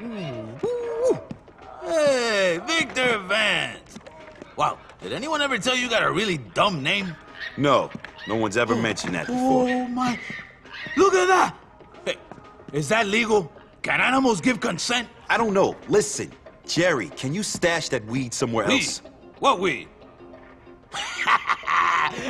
Woo. Hey, Victor Vance. Wow, did anyone ever tell you you got a really dumb name? No, no one's ever mentioned that before. Oh my, look at that. Hey, is that legal? Can animals give consent? I don't know. Listen, Jerry, can you stash that weed somewhere else? What weed?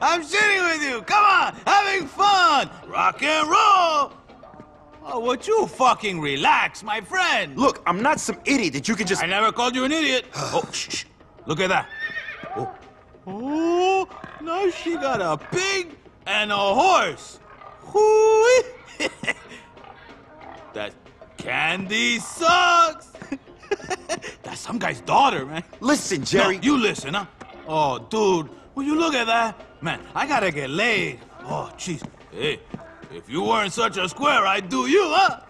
I'm sitting with you. Come on, having fun. Rock and roll. Oh, would you fucking relax, my friend? Look, I'm not some idiot that you can just... I never called you an idiot. Oh, shh. Look at that. Oh. Oh, now she got a pig and a horse. Hoo-wee. That candy sucks. That's some guy's daughter, man. Listen, Jerry. No, you listen, huh? Oh, dude. Will you look at that? Man, I gotta get laid. Oh, jeez. Hey, if you weren't such a square, I'd do you, huh?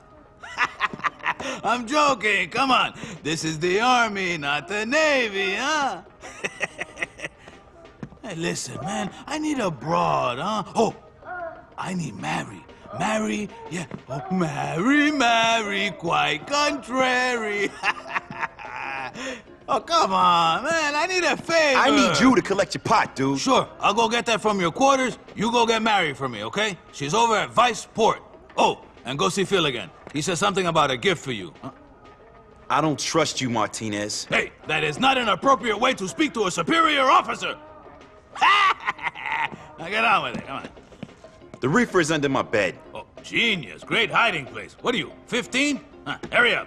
I'm joking. Come on. This is the Army, not the Navy, huh? Hey, listen, man. I need a broad, huh? Oh, I need Mary. Mary, yeah. Oh, Mary, quite contrary. Oh, come on, man. I need a favor. I need you to collect your pot, dude. Sure. I'll go get that from your quarters. You go get Mary for me, okay? She's over at Vice Port. Oh, and go see Phil again. He said something about a gift for you. Huh? I don't trust you, Martinez. Hey, that is not an appropriate way to speak to a superior officer. Now get on with it. Come on. The reefer is under my bed. Oh, genius. Great hiding place. What are you, 15? Huh, hurry up.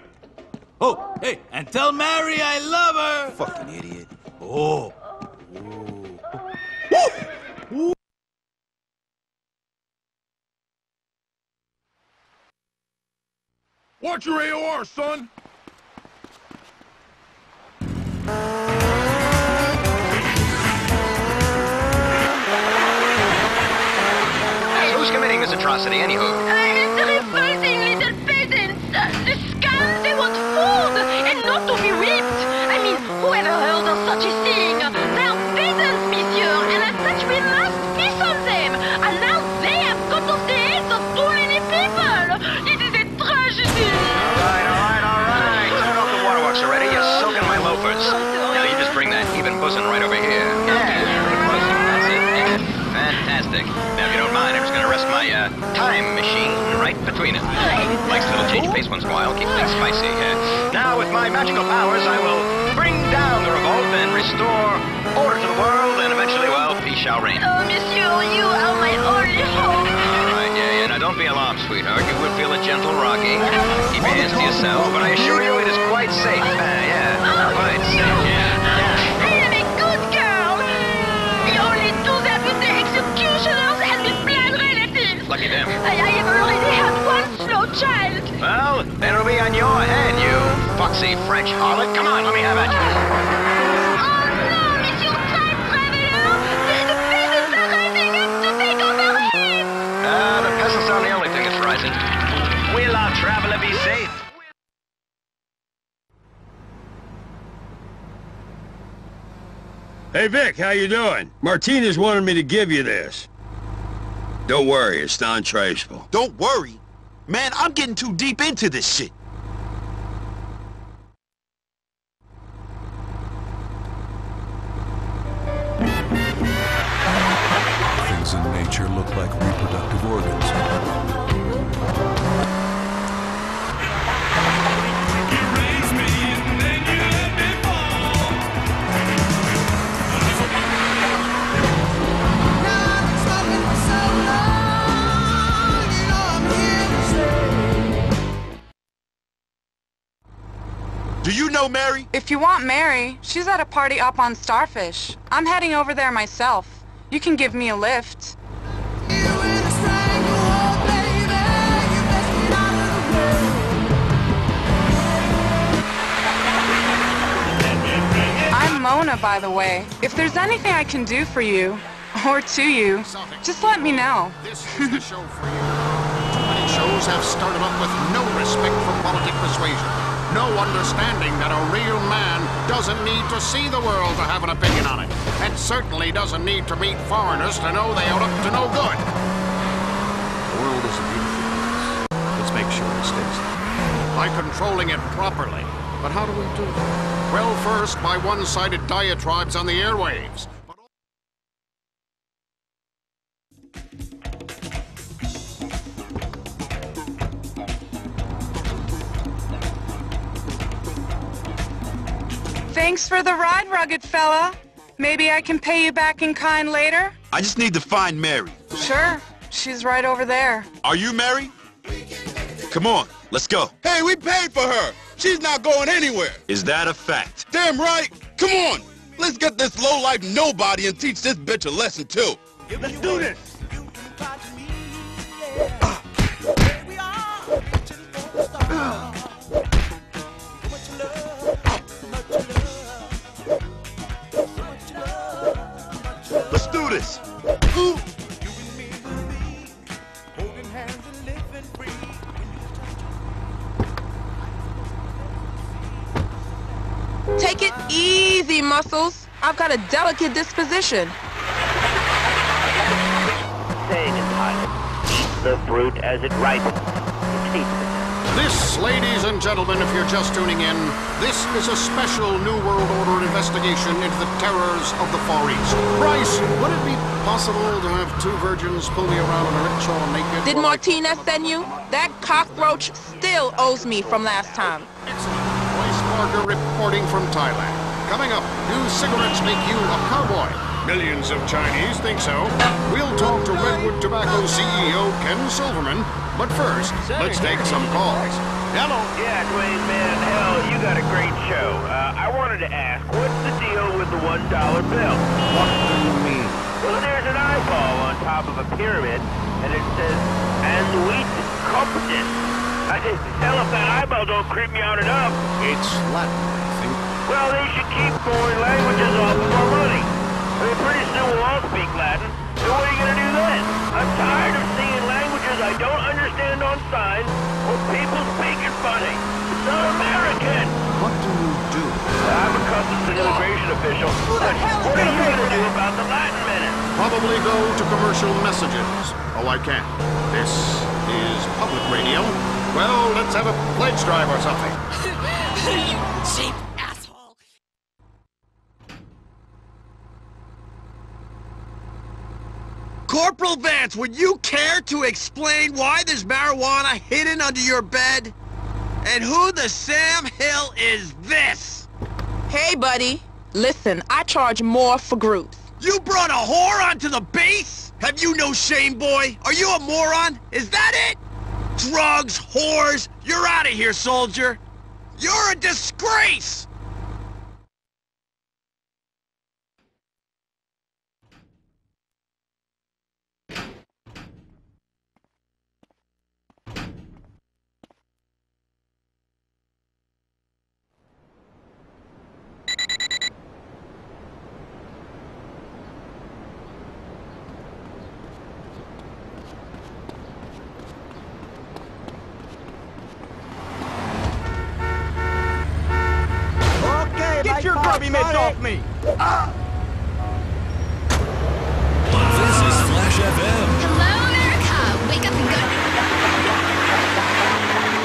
Oh, hey, and tell Mary I love her! Fucking idiot. Oh. Oh. Woo! Watch your AOR, son! Hey, who's committing this atrocity, anywho? Time machine right between us. Likes a little change of pace once in a while, keeps things spicy. Now, with my magical powers, I will bring down the revolt and restore order to the world, and eventually, well, peace shall reign. Oh, monsieur, you are my only hope. All right, yeah, now don't be alarmed, sweetheart. You would feel a gentle rocking. Keep your hands to yourself, but I assure you it is quite safe. Quite safe, I am a good girl. They only do that with the executioners and the blood relatives. Lucky them. I have already had one slow child. Well, that'll be on your head, you foxy French harlot. Come on, let me have it. Oh no, Monsieur Travelleur! The peasants are rising up to take over him! The peasants aren't the only thing that's rising. Will our traveler be safe? Hey, Vic, how you doing? Martinez wanted me to give you this. Don't worry, it's non-traceable. Don't worry? Man, I'm getting too deep into this shit. Things in nature look like reproductive organs. Do you know Mary? If you want Mary, she's at a party up on Starfish. I'm heading over there myself. You can give me a lift. I'm Mona, by the way. If there's anything I can do for you, or to you, just let me know. This is the show for you. Too many shows have started up with no respect for politic persuasion. No understanding that a real man doesn't need to see the world to have an opinion on it, and certainly doesn't need to meet foreigners to know they are up to no good. The world is a beautiful place. Let's make sure it stays there. by controlling it properly. But how do we do that? Well, first, by one-sided diatribes on the airwaves. Thanks for the ride, rugged fella. Maybe I can pay you back in kind later? I just need to find Mary. Sure. She's right over there. Are you Mary? Come on, let's go. Hey, we paid for her. She's not going anywhere. Is that a fact? Damn right. Come on. Let's get this low-life nobody and teach this bitch a lesson, too. Let's do this. Let's do this. Ooh. Take it easy, Muscles. I've got a delicate disposition. Saying is hot. Eat the fruit as it ripens. This, ladies and gentlemen, if you're just tuning in, this is a special New World Order investigation into the terrors of the Far East. Bryce, would it be possible to have two virgins pull me around in a rickshaw naked? Did Martina send you? That cockroach still owes me from last time. Bryce Parker reporting from Thailand. Coming up, do cigarettes make you a cowboy? Millions of Chinese think so. We'll talk to Redwood Tobacco CEO Ken Silverman. But first, let's take some calls. Hello. Yeah, Dwayne, man, hell, you got a great show. I wanted to ask, what's the deal with the $1 bill? What do you mean? Well, there's an eyeball on top of a pyramid, and it says, and wheat competent. I just tell if that eyeball don't creep me out enough. It's Latin, I think. Well, they should keep foreign languages off of our money. I mean, pretty soon we'll all speak Latin, so what are you going to do then? I'm tired of seeing languages I don't understand on signs or people speaking funny. It's un-American. What do you do? I'm a customs and immigration official. What are you going to do about the Latin minute? Probably go to commercial messages. Oh, I can't. This is public radio. Well, let's have a pledge drive or something. You cheap asshole. Corporal Vance, would you care to explain why there's marijuana hidden under your bed? And who the Sam Hill is this? Hey, buddy. Listen, I charge more for groups. You brought a whore onto the base? Have you no shame, boy? Are you a moron? Is that it? Drugs, whores, you're out of here, soldier. You're a disgrace! Off me. This is Slash FM. Hello, America. Wake up and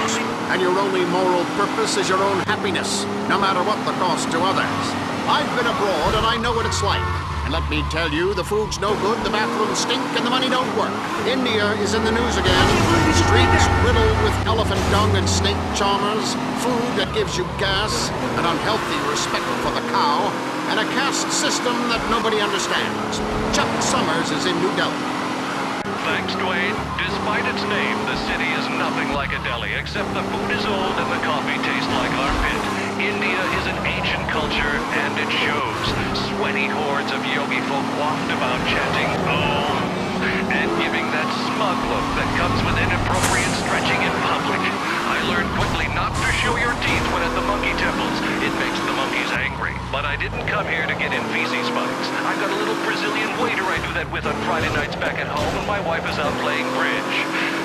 go. And your only moral purpose is your own happiness, no matter what the cost to others. I've been abroad and I know what it's like. And let me tell you, the food's no good, the bathrooms stink, and the money don't work. India is in the news again. Streets riddled with elephant dung and snake charmers, food that gives you gas, an unhealthy respect for the cow, and a caste system that nobody understands. Chuck Summers is in New Delhi. Thanks, Dwayne. Despite its name, the city is nothing like a deli, except the food is old and the coffee tastes like armpit. India is an ancient culture, and it shows. Sweaty hordes of yogi folk waft about chanting Om, and giving that smug look that comes with inappropriate stretching in public. I learned quickly not to show your teeth when at the monkey temples. It makes the monkeys angry. But I didn't come here to get in feces spikes. I've got a little Brazilian waiter I do that with on Friday nights back at home, and my wife is out playing bridge.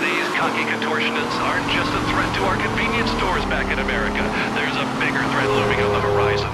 These cocky contortionists aren't just a threat to our convenience stores back in America. There's a bigger threat looming on the horizon.